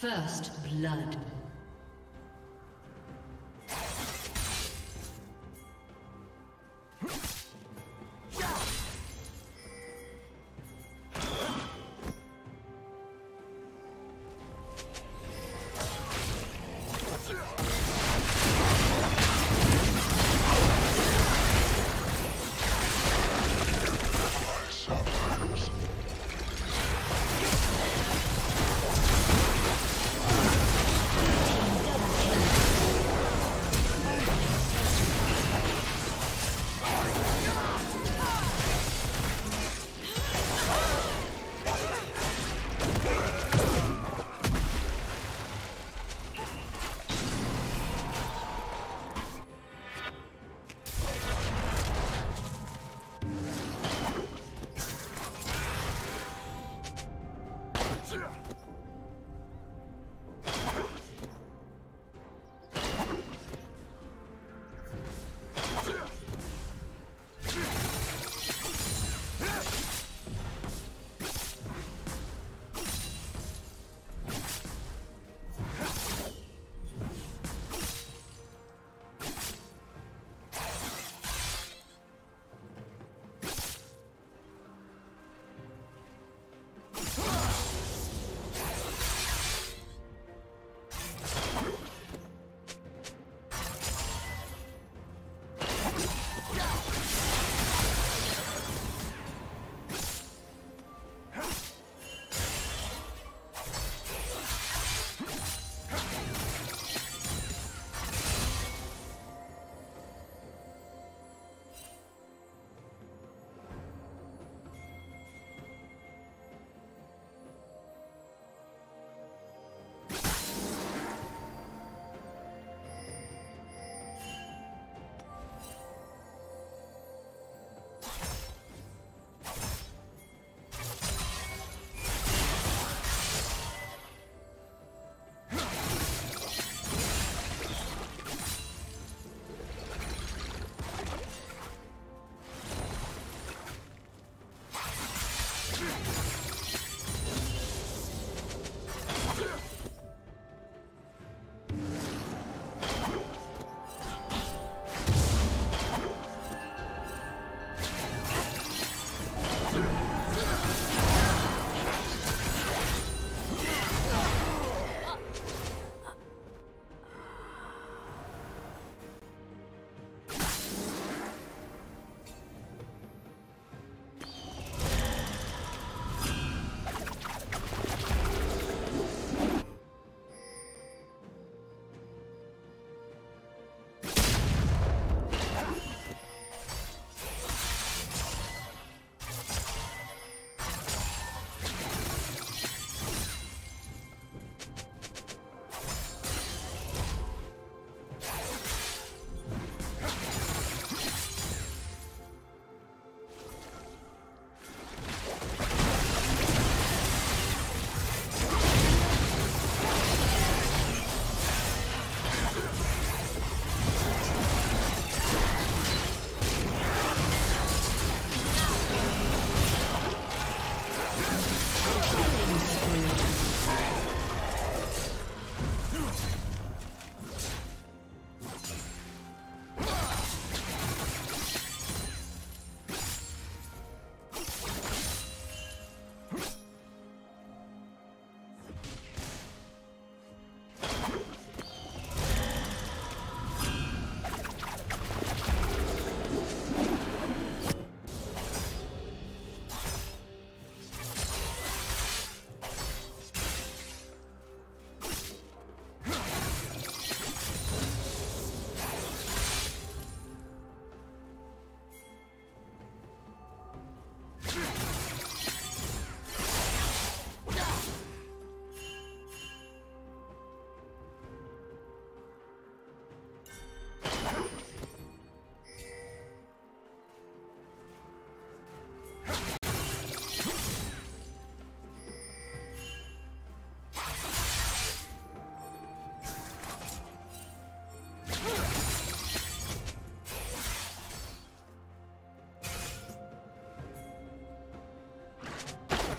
First blood.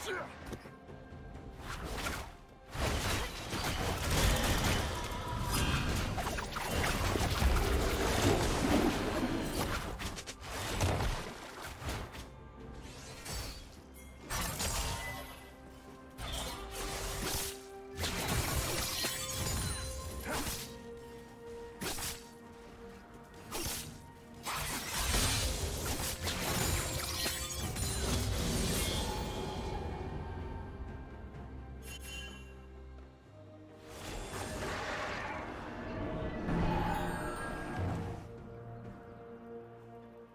是。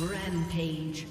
Rampage.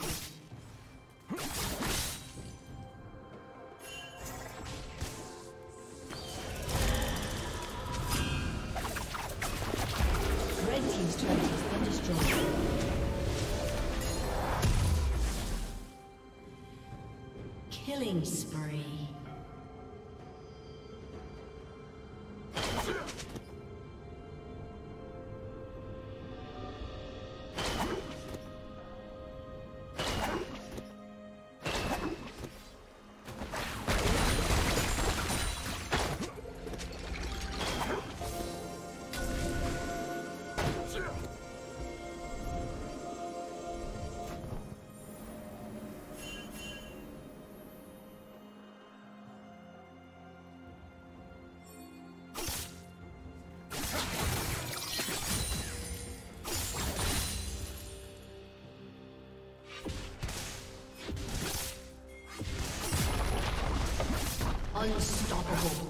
Unstoppable.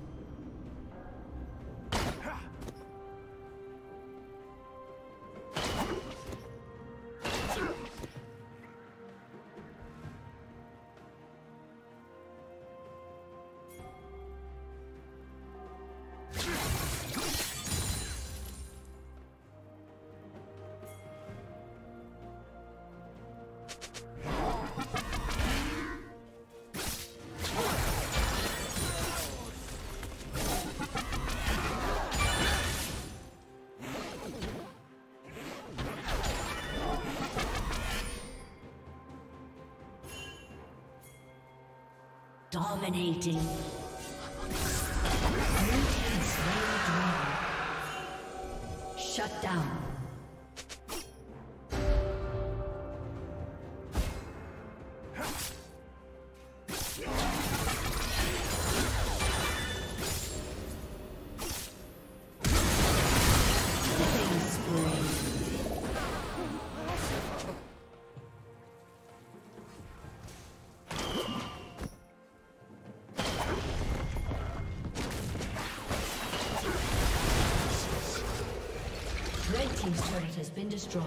Dominating. Shut down. Team's turret has been destroyed.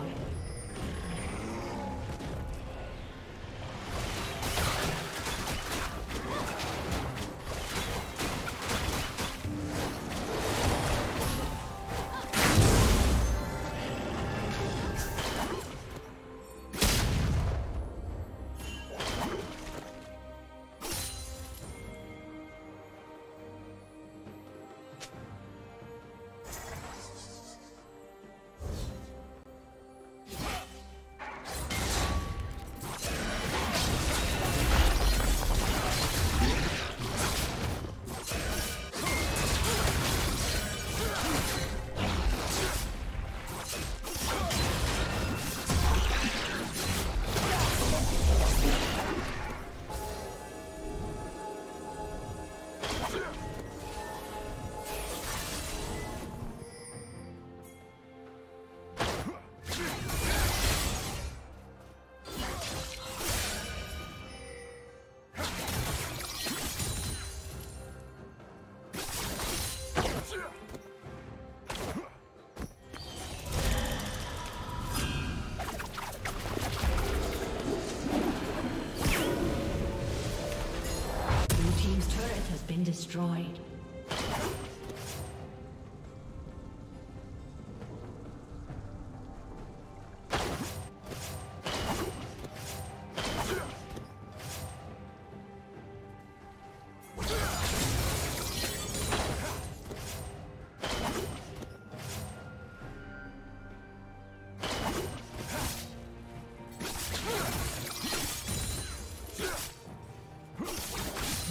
Destroyed.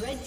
Red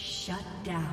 Shut down.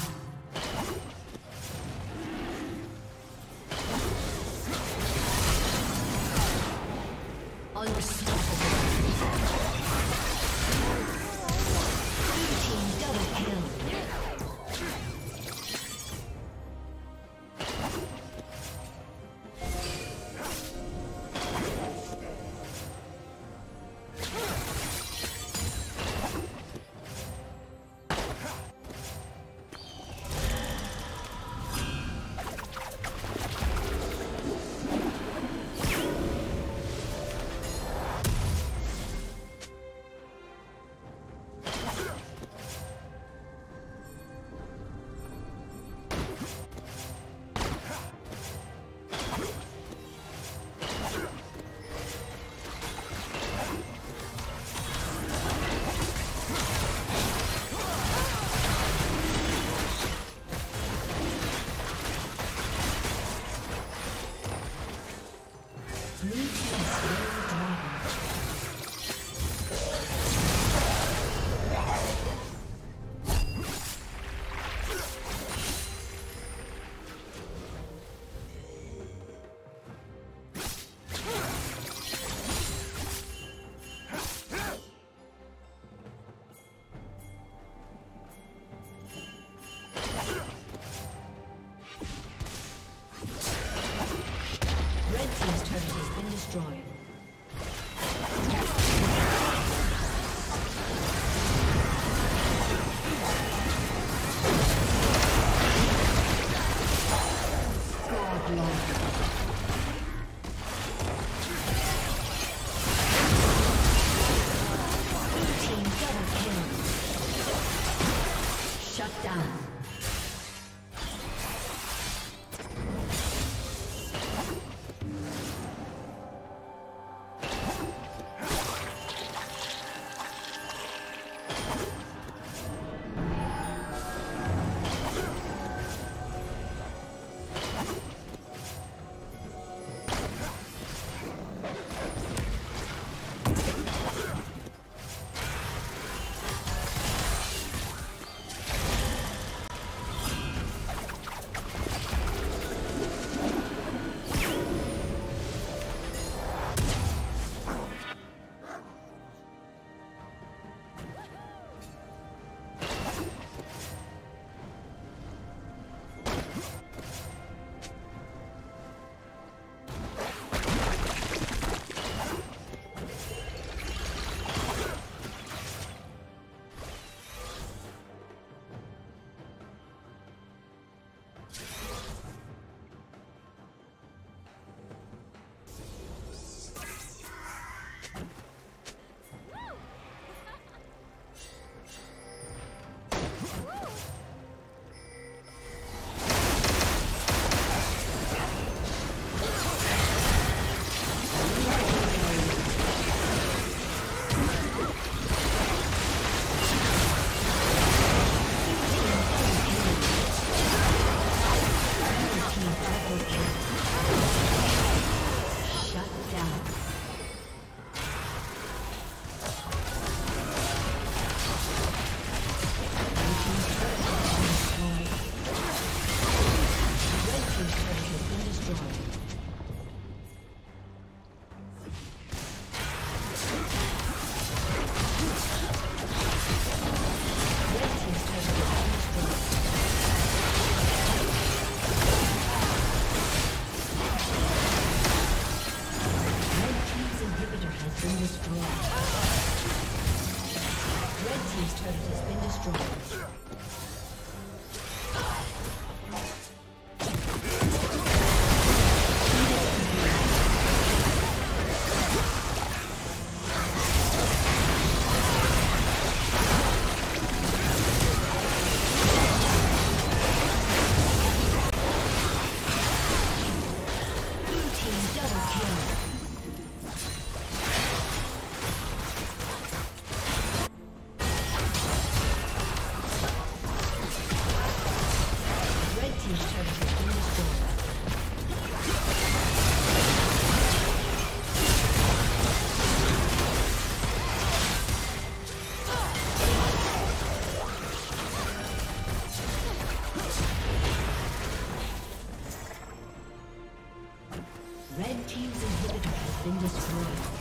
team's inhibitor has been destroyed.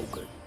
Okay.